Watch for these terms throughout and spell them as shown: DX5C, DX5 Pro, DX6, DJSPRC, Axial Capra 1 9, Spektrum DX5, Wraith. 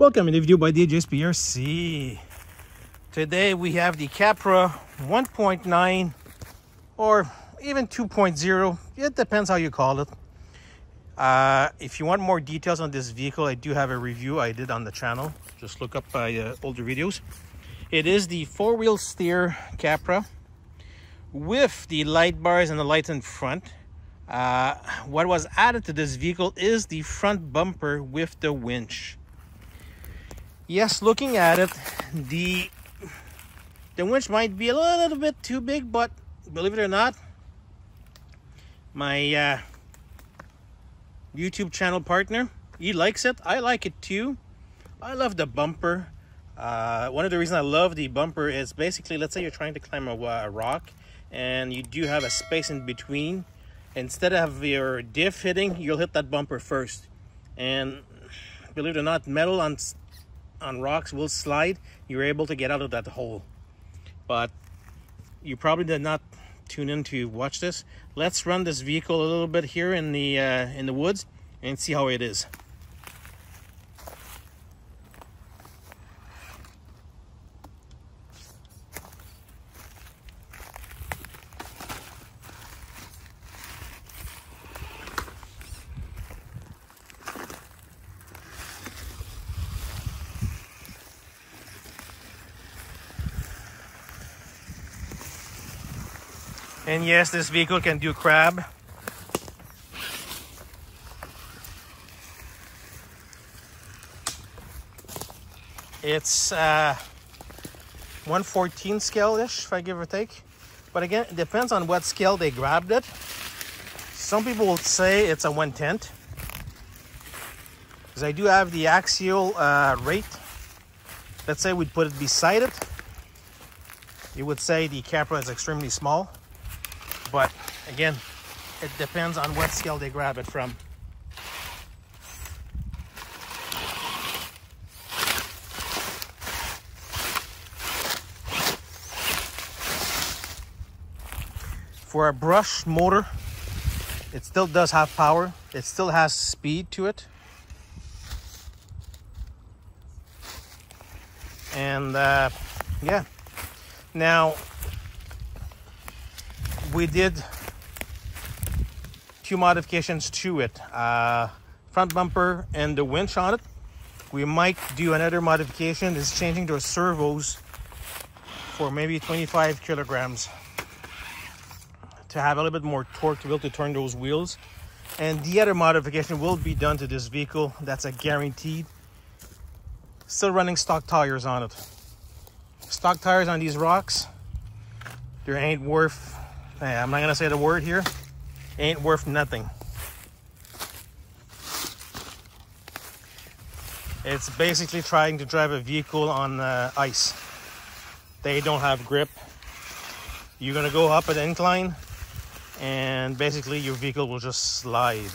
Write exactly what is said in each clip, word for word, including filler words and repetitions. Welcome to the video by D J S P R C. Today we have the Capra one point nine or even two point oh. It depends how you call it. Uh, if you want more details on this vehicle, I do have a review I did on the channel. Just look up my uh, older videos. It is the four-wheel steer Capra with the light bars and the lights in front. Uh, what was added to this vehicle is the front bumper with the winch. Yes, looking at it, the the winch might be a little bit too big, but believe it or not, my uh, YouTube channel partner, he likes it. I like it too. I love the bumper. Uh, one of the reasons I love the bumper is basically, let's say you're trying to climb a, a rock and you do have a space in between. Instead of your diff hitting, you'll hit that bumper first. And believe it or not, metal on, on rocks will slide. You're able to get out of that hole. But you probably did not tune in to watch this. Let's run this vehicle a little bit here in the, uh, in the woods and see how it is. And yes, this vehicle can do crab. It's uh, one fourteen scale-ish, if I give or take. But again, it depends on what scale they grabbed it. Some people will say it's a one tenth. Because I do have the axial uh, Wraith. Let's say we'd put it beside it. You would say the Capra is extremely small. But again, it depends on what scale they grab it from. For a brush motor, it still does have power. It still has speed to it. And uh, yeah, now, we did two modifications to it, uh, front bumper and the winch on it. We might do another modification, is changing those servos for maybe twenty-five kilograms to have a little bit more torque to be able to turn those wheels. And the other modification will be done to this vehicle. That's a guaranteed. Still running stock tires on it. Stock tires on these rocks, there ain't worth, I'm not gonna say the word here, ain't worth nothing. It's basically trying to drive a vehicle on uh, ice. They don't have grip. You're gonna go up an incline and basically your vehicle will just slide.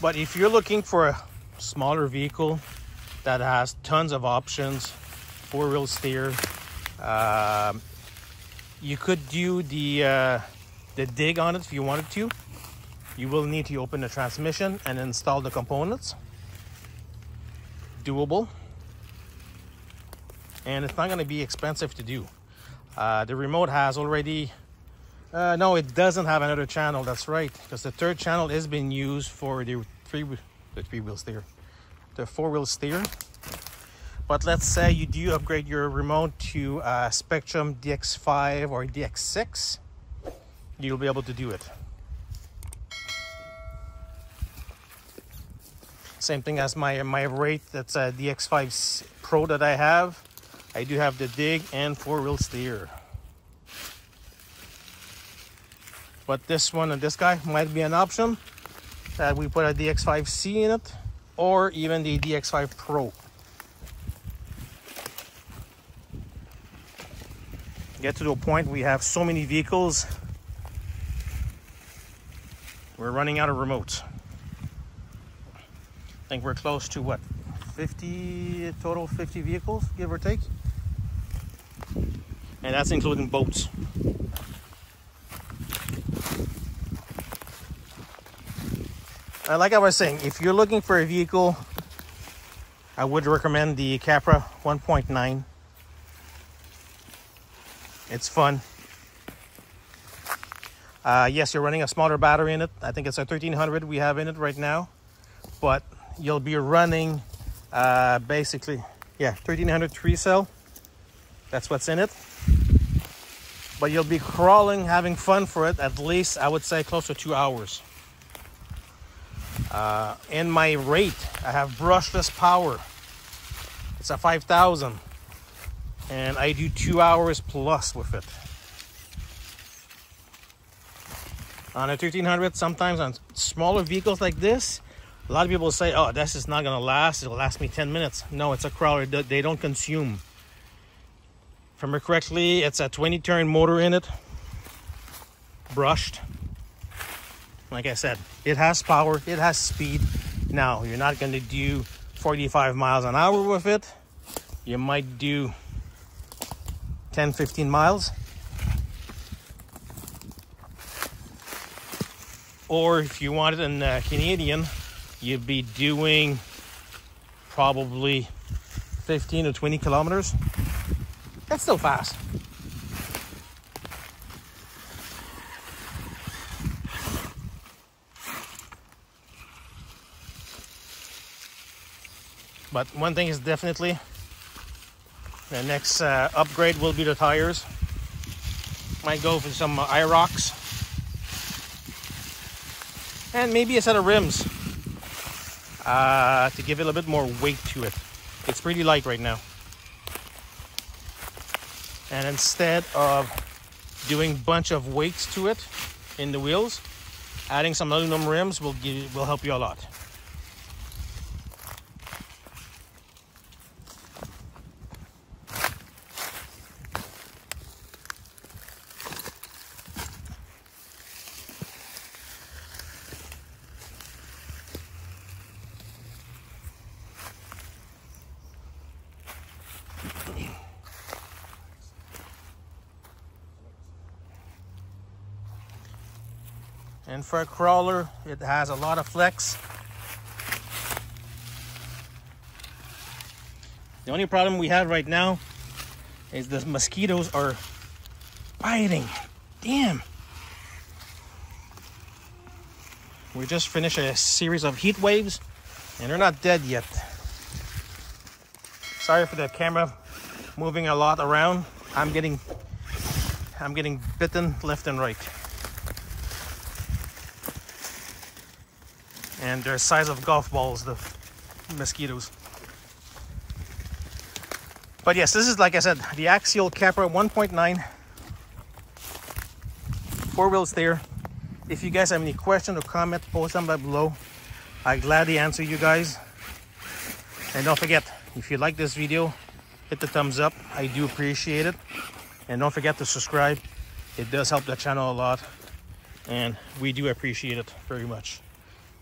But if you're looking for a smaller vehicle that has tons of options, four-wheel steer, uh, you could do the uh, the dig on it if you wanted to. You will need to open the transmission and install the components. Doable, and it's not going to be expensive to do. Uh, the remote has already uh, no, it doesn't have another channel. That's right, because the third channel is being used for the three the three-wheel steer, the four-wheel steer. But let's say you do upgrade your remote to uh, Spektrum D X five or D X six, you'll be able to do it. Same thing as my my Wraith. That's a D X five Pro that I have. I do have the dig and four-wheel steer. But this one and this guy might be an option that we put a D X five C in it, or even the D X five Pro. Get to the point we have so many vehicles, we're running out of remotes. I think we're close to what, fifty total, fifty vehicles, give or take, and that's including boats. Uh, like I was saying, if you're looking for a vehicle, I would recommend the Capra one point nine. It's fun. Uh, yes, you're running a smaller battery in it. I think it's a thirteen hundred we have in it right now, but you'll be running uh, basically, yeah, thirteen hundred three cell. That's what's in it. But you'll be crawling, having fun for it, at least, I would say, close to two hours. Uh, in my Wraith, I have brushless power. It's a five thousand. And I do two hours plus with it. On a thirteen hundred, sometimes on smaller vehicles like this, a lot of people say, oh, this is not going to last. It'll last me ten minutes. No, it's a crawler. They don't consume. If I remember correctly, it's a twenty turn motor in it, brushed. Like I said, it has power, it has speed. Now, you're not going to do forty-five miles an hour with it. You might do ten, fifteen miles. Or if you want it in uh, Canadian, you'd be doing probably fifteen or twenty kilometers. That's still fast. But one thing is definitely, the next uh, upgrade will be the tires. Might go for some uh, I ROCs. And maybe a set of rims uh, to give it a little bit more weight to it. It's pretty light right now. And instead of doing a bunch of weights to it in the wheels, adding some aluminum rims will, give, will help you a lot. And for a crawler, it has a lot of flex. The only problem we have right now is the mosquitoes are biting. Damn. We just finished a series of heat waves and they're not dead yet. Sorry for the camera moving a lot around. I'm getting I'm getting bitten left and right. And they're the size of golf balls, the mosquitoes. But yes, this is, like I said, the Axial Capra one point nine. Four wheels there. If you guys have any questions or comment, post them down below. I gladly answer you guys. And don't forget, if you like this video, hit the thumbs up. I do appreciate it. And don't forget to subscribe. It does help the channel a lot. And we do appreciate it very much.